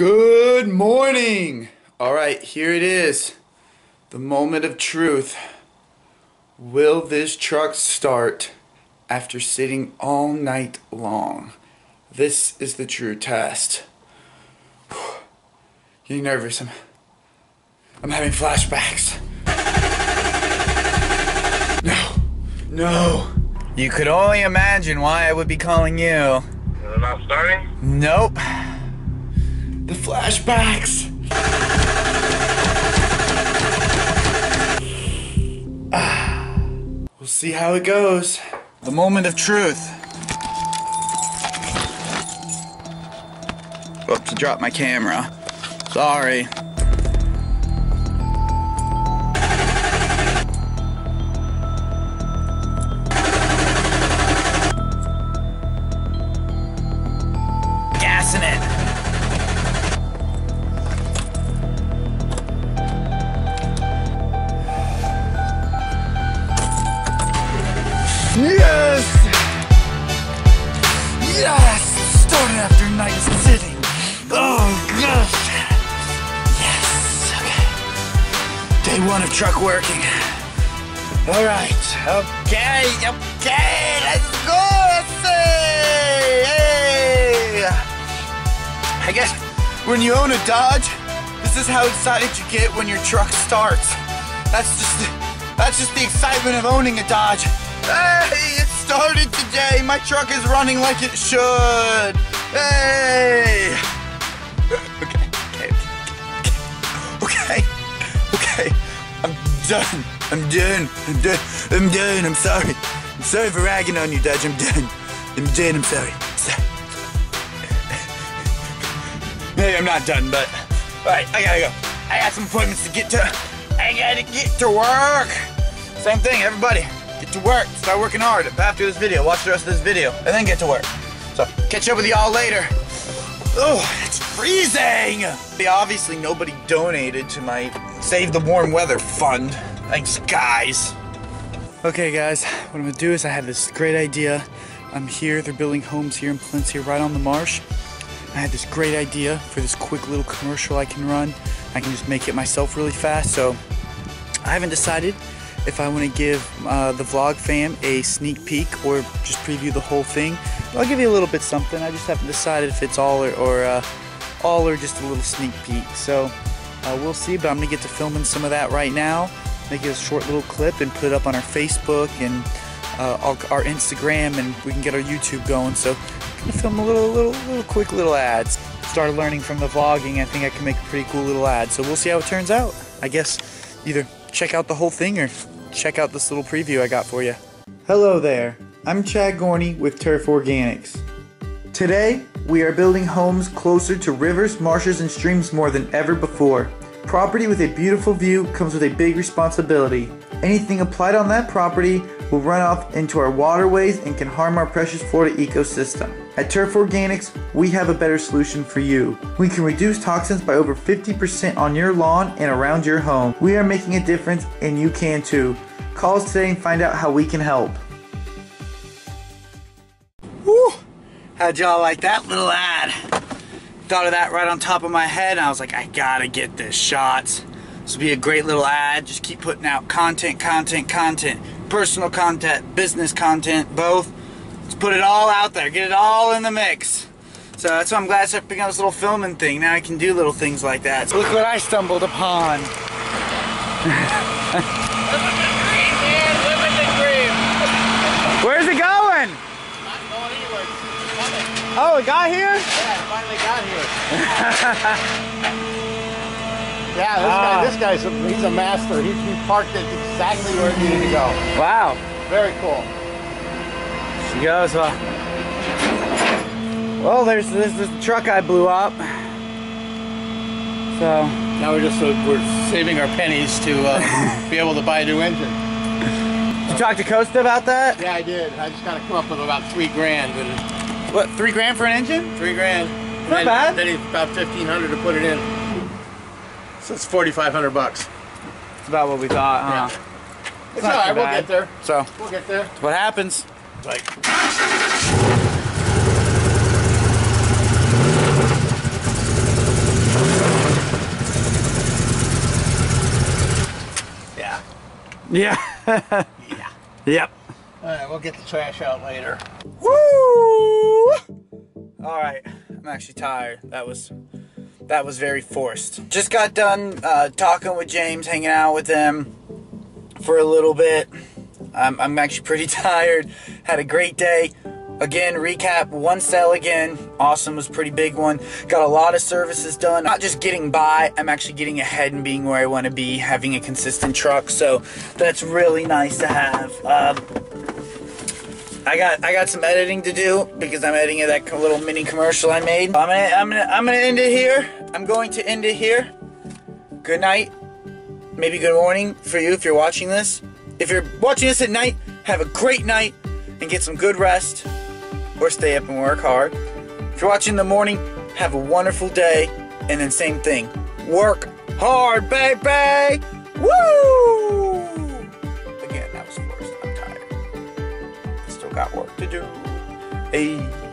Good morning. All right, here it is, the moment of truth. Will this truck start after sitting all night long? This is the true test. Whew. Getting nervous. I'm having flashbacks. No. You could only imagine why I would be calling you. Is it not starting? Nope. The flashbacks! We'll see how it goes. The moment of truth. Whoops, I dropped my camera. Sorry. Gassing it. Yes! Yes! Started after night sitting. Oh, gosh! Yes! Okay. Day one of truck working. Alright. Okay, okay! Let's go! Let's see! Hey! I guess when you own a Dodge, this is how excited you get when your truck starts. That's just the excitement of owning a Dodge. Hey, it started today. My truck is running like it should. Hey. Okay. I'm done. I'm sorry. I'm sorry for ragging on you, Dodge. I'm done. I'm sorry. Maybe I'm not done, but all right. I gotta go. I got some appointments to get to. I gotta get to work. Same thing, everybody. Get to work. Start working hard. After this video, watch the rest of this video, and then get to work. So, catch up with y'all later. Oh, it's freezing! Obviously, nobody donated to my Save the Warm Weather Fund. Thanks, guys. Okay, guys, what I'm gonna do is I have this great idea. I'm here, they're building homes here in Palencia, right on the marsh. I had this great idea for this quick little commercial I can run. I can just make it myself really fast, so I haven't decided if I want to give the vlog fam a sneak peek or just preview the whole thing. I'll give you a little bit something. I just haven't decided if it's all or just a little sneak peek. So we'll see, but I'm going to get to filming some of that right now. Make it a short little clip and put it up on our Facebook and our Instagram, and we can get our YouTube going. So I'm going to film a little quick little ads. Started learning from the vlogging. I think I can make a pretty cool little ad. So we'll see how it turns out. I guess either check out the whole thing or check out this little preview I got for you. Hello there, I'm Chad Gorney with Turf Organics. Today, we are building homes closer to rivers, marshes, and streams more than ever before. Property with a beautiful view comes with a big responsibility. Anything applied on that property will run off into our waterways and can harm our precious Florida ecosystem. At Turf Organics, we have a better solution for you. We can reduce toxins by over 50% on your lawn and around your home. We are making a difference, and you can too. Call us today and find out how we can help. Woo! How'd y'all like that little ad? Thought of that right on top of my head, and I was like, I gotta get this shot. This will be a great little ad. Just keep putting out content. Personal content, business content, both. Let's put it all out there. Get it all in the mix. So that's why I'm glad I started picking up this little filming thing. Now I can do little things like that. So look what I stumbled upon. Living the dream, man. Where's it going? Not going anywhere. It's coming. Oh, it got here? Yeah, it finally got here. Yeah, this guy's a master. He parked it exactly where it needed to go. Wow. Very cool. She goes, well, there's this truck I blew up. So now we're saving our pennies to be able to buy a new engine. Did you talk to Costa about that? Yeah, I did. I just gotta come up with about $3,000. And what, $3,000 for an engine? $3,000. Not bad. Then it's about $1,500 to put it in. So it's $4,500. It's about what we thought, huh? Yeah. It's alright, we'll get there. So we'll get there. What happens? Like Yeah. Yeah. Yep. All right, we'll get the trash out later. Woo! All right, I'm actually tired. That was very forced. Just got done talking with James, hanging out with him for a little bit. I'm actually pretty tired. Had a great day. Again, recap, one sale again. Awesome, was a pretty big one. Got a lot of services done. Not just getting by, I'm actually getting ahead and being where I want to be, having a consistent truck. So that's really nice to have. I got some editing to do because I'm editing that little mini commercial I made. I'm gonna end it here. I'm going to end it here. Good night. Maybe good morning for you if you're watching this. If you're watching this at night, have a great night and get some good rest. Or stay up and work hard. If you're watching in the morning, have a wonderful day. And then same thing, work hard, baby! Woo! Again, that was forced. I'm tired. I still got work to do. Hey.